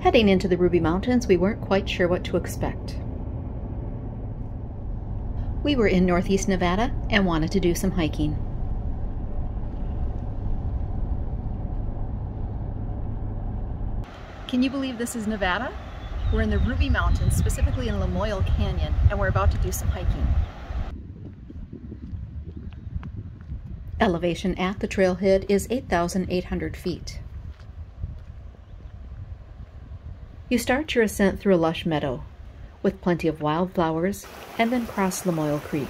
Heading into the Ruby Mountains, we weren't quite sure what to expect. We were in northeast Nevada and wanted to do some hiking. Can you believe this is Nevada? We're in the Ruby Mountains, specifically in Lamoille Canyon, and we're about to do some hiking. Elevation at the trailhead is 8,800 feet. You start your ascent through a lush meadow with plenty of wildflowers and then cross Lamoille Creek.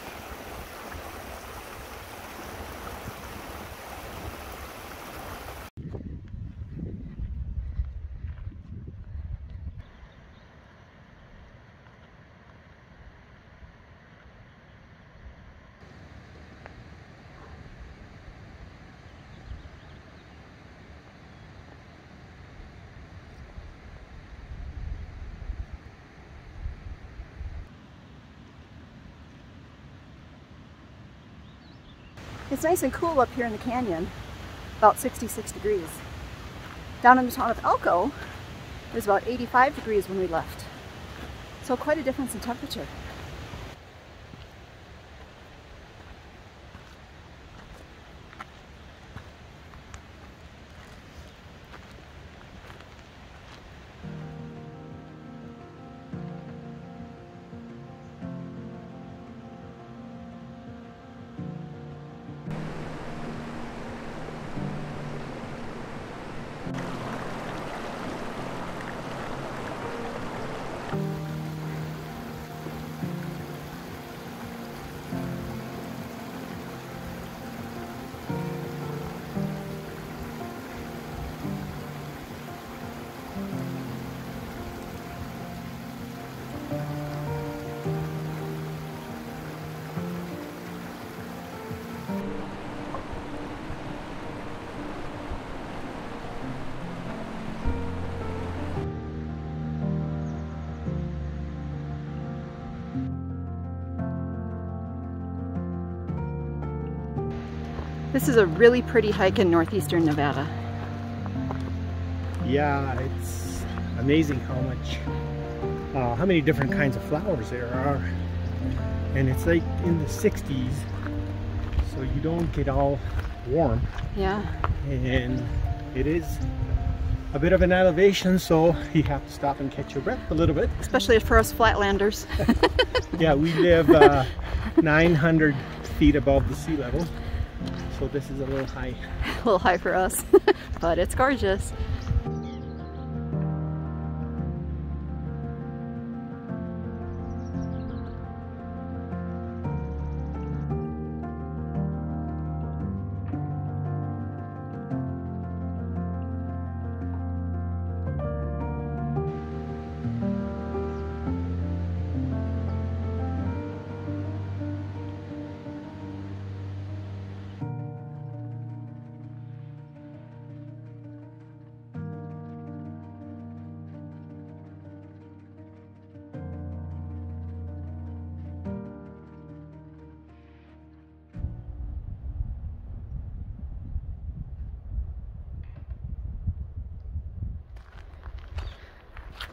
It's nice and cool up here in the canyon, about 66 degrees. Down in the town of Elko, it was about 85 degrees when we left. So quite a difference in temperature. This is a really pretty hike in northeastern Nevada. Yeah, it's amazing how many different kinds of flowers there are. And it's like in the 60s, so you don't get all warm. Yeah. And it is a bit of an elevation, so you have to stop and catch your breath a little bit. Especially for us flatlanders. Yeah, we live 900 feet above the sea level. So this is a little high. A little high for us, but it's gorgeous.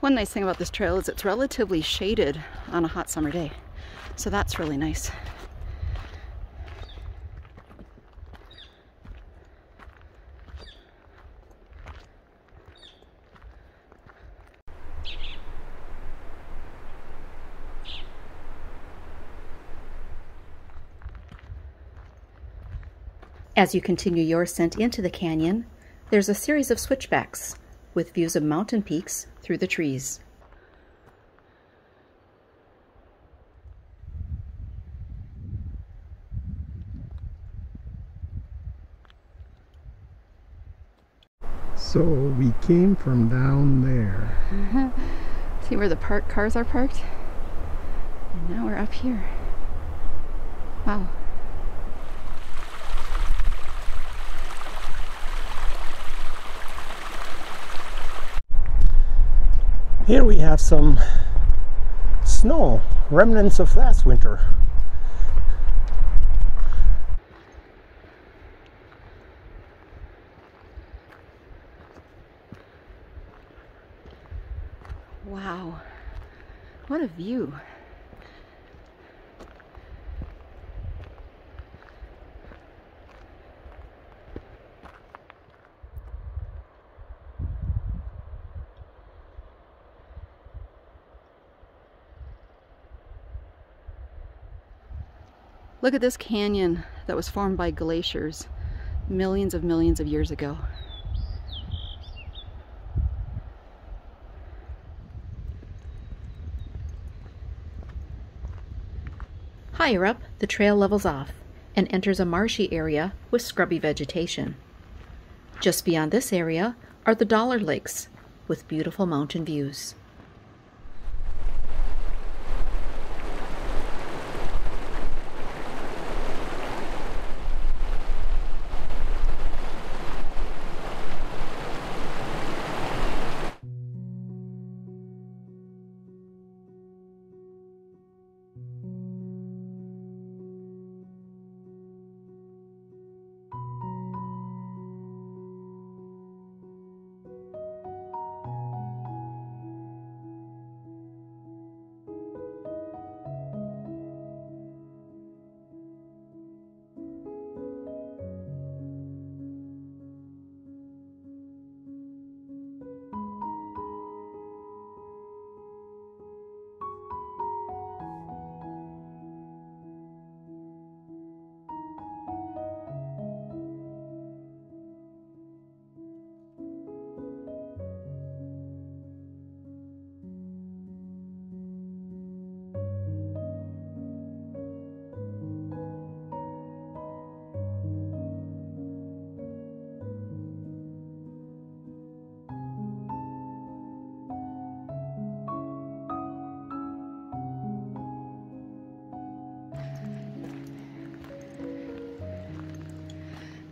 One nice thing about this trail is it's relatively shaded on a hot summer day, so that's really nice. As you continue your ascent into the canyon, there's a series of switchbacks with views of mountain peaks through the trees. So we came from down there. See where the cars are parked? And now we're up here. Wow. Here we have some snow, remnants of last winter. Wow, what a view. Look at this canyon that was formed by glaciers millions of years ago. Higher up, the trail levels off and enters a marshy area with scrubby vegetation. Just beyond this area are the Dollar Lakes with beautiful mountain views.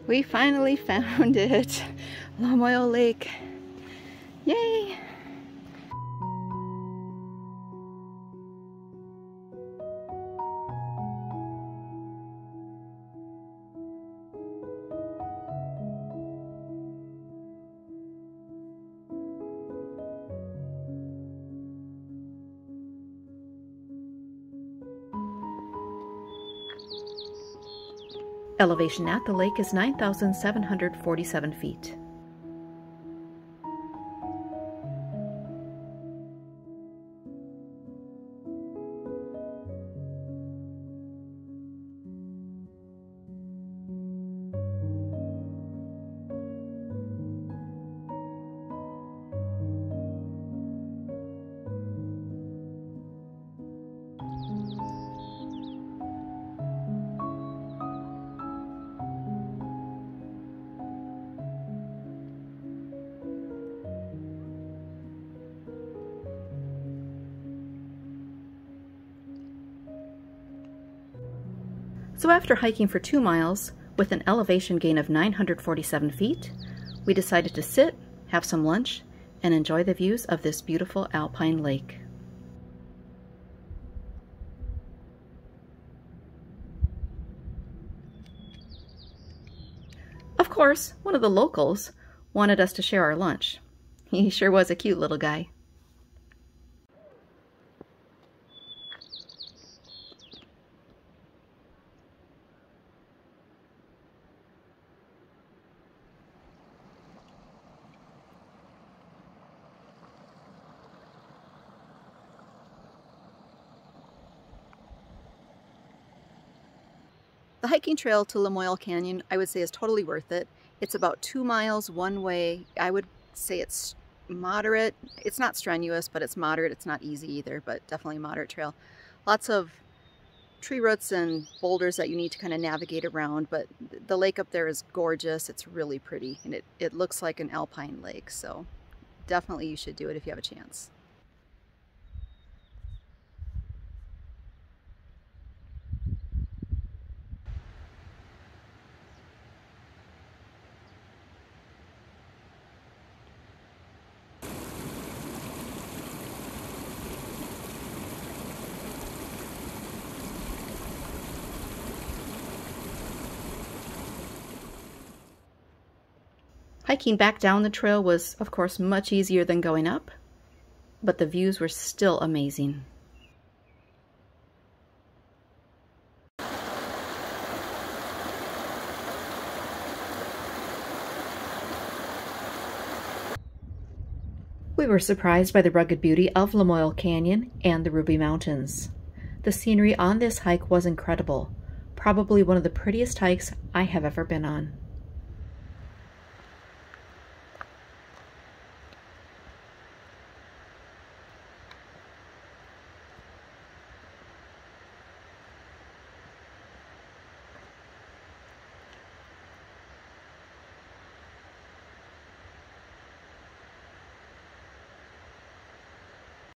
We finally found it, Lamoille Lake. Yay! Elevation at the lake is 9,747 feet. So after hiking for 2 miles, with an elevation gain of 947 feet, we decided to sit, have some lunch, and enjoy the views of this beautiful alpine lake. Of course, one of the locals wanted us to share our lunch. He sure was a cute little guy. The hiking trail to Lamoille Canyon, I would say, is totally worth it. It's about 2 miles one way. I would say it's moderate. It's not strenuous, but it's moderate. It's not easy either, but definitely a moderate trail. Lots of tree roots and boulders that you need to kind of navigate around, but the lake up there is gorgeous. It's really pretty, and it looks like an alpine lake, so definitely you should do it if you have a chance. Hiking back down the trail was, of course, much easier than going up. but the views were still amazing. We were surprised by the rugged beauty of Lamoille Canyon and the Ruby Mountains. The scenery on this hike was incredible, probably one of the prettiest hikes I have ever been on.